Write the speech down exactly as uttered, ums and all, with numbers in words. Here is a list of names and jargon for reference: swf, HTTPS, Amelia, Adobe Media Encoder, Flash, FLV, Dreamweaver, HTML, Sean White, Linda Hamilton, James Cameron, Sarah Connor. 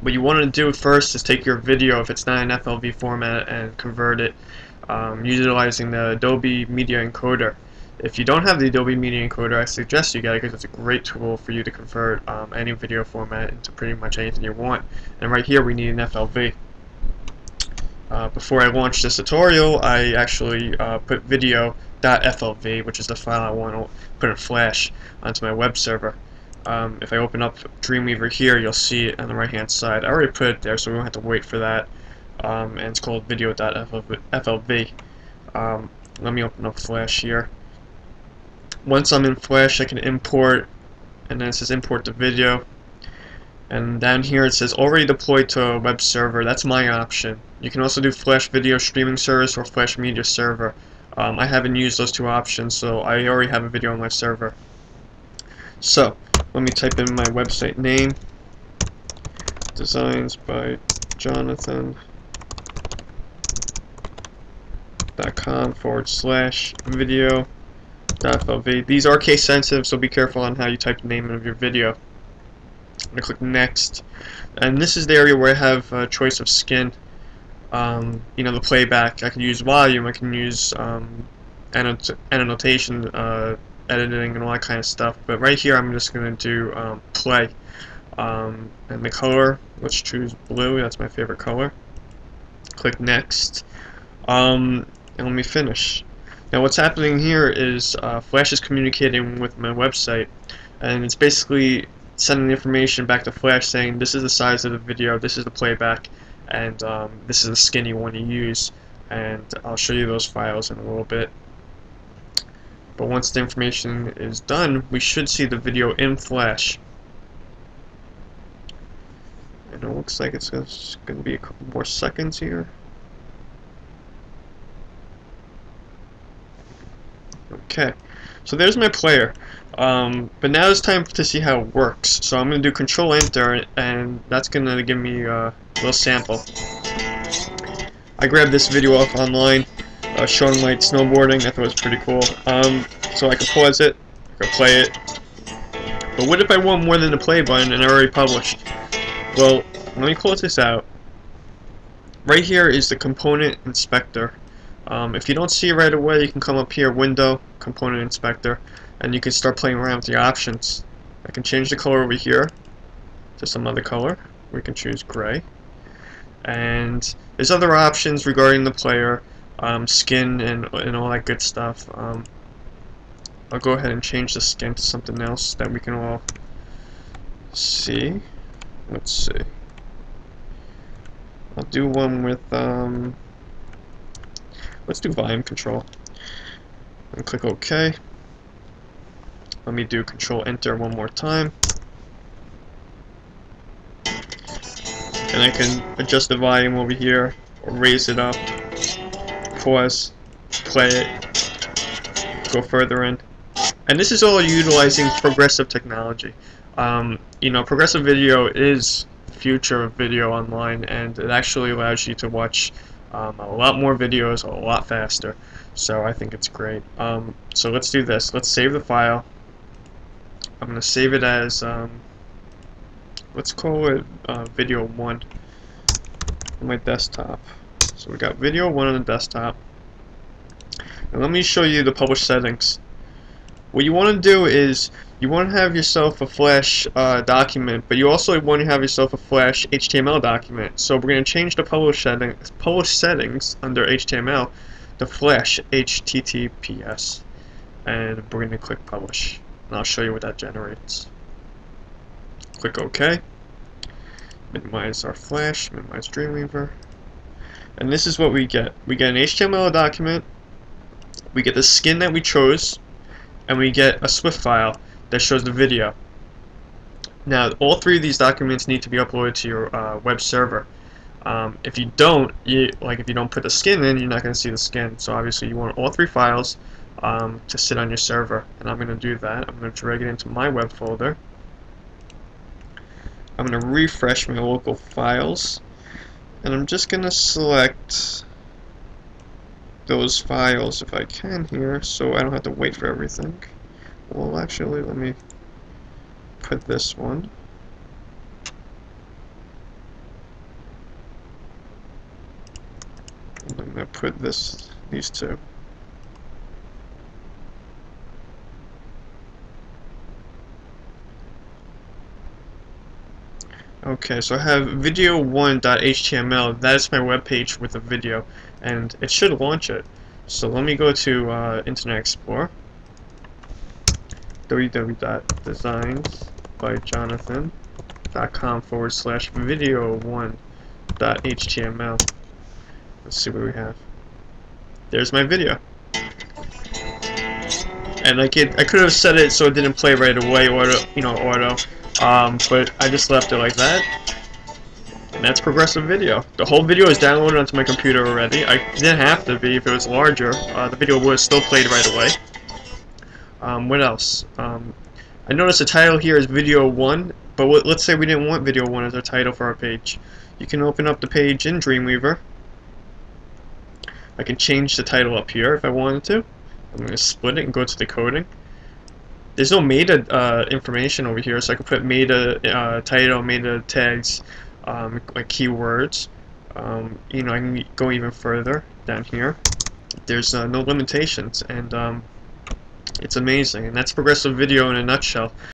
what you want to do first is take your video, if it's not in F L V format, and convert it um, utilizing the Adobe Media Encoder. If you don't have the Adobe Media Encoder, I suggest you get it because it's a great tool for you to convert um, any video format into pretty much anything you want. And right here we need an F L V. Uh, before I launch this tutorial, I actually uh, put video dot F L V, which is the file I want to put in Flash, onto my web server. Um, if I open up Dreamweaver here, you'll see it on the right hand side. I already put it there, so we won't have to wait for that. Um, and it's called video dot F L V. Um, let me open up Flash here. Once I'm in Flash, I can import, and then it says import the video, and down here it says already deployed to a web server. That's my option. You can also do Flash video streaming service or Flash media server. um, I haven't used those two options, so I already have a video on my server. So let me type in my website name, designs by jonathan dot com forward slash video dot F L V. These are case sensitive, so be careful on how you type the name of your video. I'm going to click next, and this is the area where I have a choice of skin. Um, you know, the playback, I can use volume, I can use um, annot annotation, uh, editing, and all that kind of stuff, but right here I'm just going to do um, play, um, and the color, let's choose blue, that's my favorite color. Click next, um, and let me finish. Now what's happening here is uh, Flash is communicating with my website, and it's basically sending information back to Flash saying this is the size of the video, this is the playback, and um, this is the skin you want to use, and I'll show you those files in a little bit. But once the information is done, we should see the video in Flash. And it looks like it's going to be a couple more seconds here. Okay, so there's my player, um, but now it's time to see how it works. So I'm going to do Control Enter, and that's going to give me a little sample. I grabbed this video off online, uh, Sean White snowboarding. I thought it was pretty cool. Um, so I could pause it, I could play it. But what if I want more than the play button and I already published? Well, let me close this out. Right here is the component inspector. Um, if you don't see it right away, you can come up here, Window, Component Inspector, and you can start playing around with the options. I can change the color over here to some other color. We can choose gray. And there's other options regarding the player, um, skin, and, and all that good stuff. Um, I'll go ahead and change the skin to something else that we can all see. Let's see. I'll do one with... Um, Let's do volume control and click OK. Let me do Control Enter one more time, and I can adjust the volume over here, or raise it up, pause, play it, go further in, and this is all utilizing progressive technology. Um, you know, progressive video is the future of video online, and it actually allows you to watch Um, a lot more videos a lot faster, so I think it's great. Um, so let's do this. Let's save the file. I'm gonna save it as um, let's call it uh, video one on my desktop. So we got video one on the desktop, and let me show you the publish settings. What you want to do is you want to have yourself a Flash uh, document, but you also want to have yourself a Flash H T M L document. So we're going to change the publish settings, publish settings under H T M L to Flash H T T P S, and we're going to click Publish, and I'll show you what that generates. Click OK. Minimize our Flash, minimize Dreamweaver, and this is what we get. We get an H T M L document, we get the skin that we chose, and we get a swift file that shows the video. Now all three of these documents need to be uploaded to your uh, web server. Um, if you don't, you, like if you don't put the skin in, you're not going to see the skin. So obviously you want all three files um, to sit on your server, and I'm going to do that. I'm going to drag it into my web folder. I'm going to refresh my local files, and I'm just going to select those files if I can here, so I don't have to wait for everything. Well, actually, let me put this one. I'm going to put this, these two. Okay, so I have video one dot H T M L. That is my web page with a video, and it should launch it. So let me go to uh, Internet Explorer, w w w dot designs by jonathan dot com forward slash video one dot H T M L. Let's see what we have. There's my video. And I could, I could have set it so it didn't play right away, auto, you know, auto. Um, but I just left it like that, and that's progressive video. The whole video is downloaded onto my computer already. I didn't have to be. If it was larger, uh, the video was still played right away. Um, what else? Um, I noticed the title here is video one, but w let's say we didn't want video one as our title for our page. You can open up the page in Dreamweaver. I can change the title up here if I wanted to. I'm going to split it and go to the coding. There's no meta uh, information over here, so I can put meta uh, title, meta tags, um, like keywords. Um, you know, I can go even further down here. There's uh, no limitations, and um, it's amazing. And that's progressive video in a nutshell.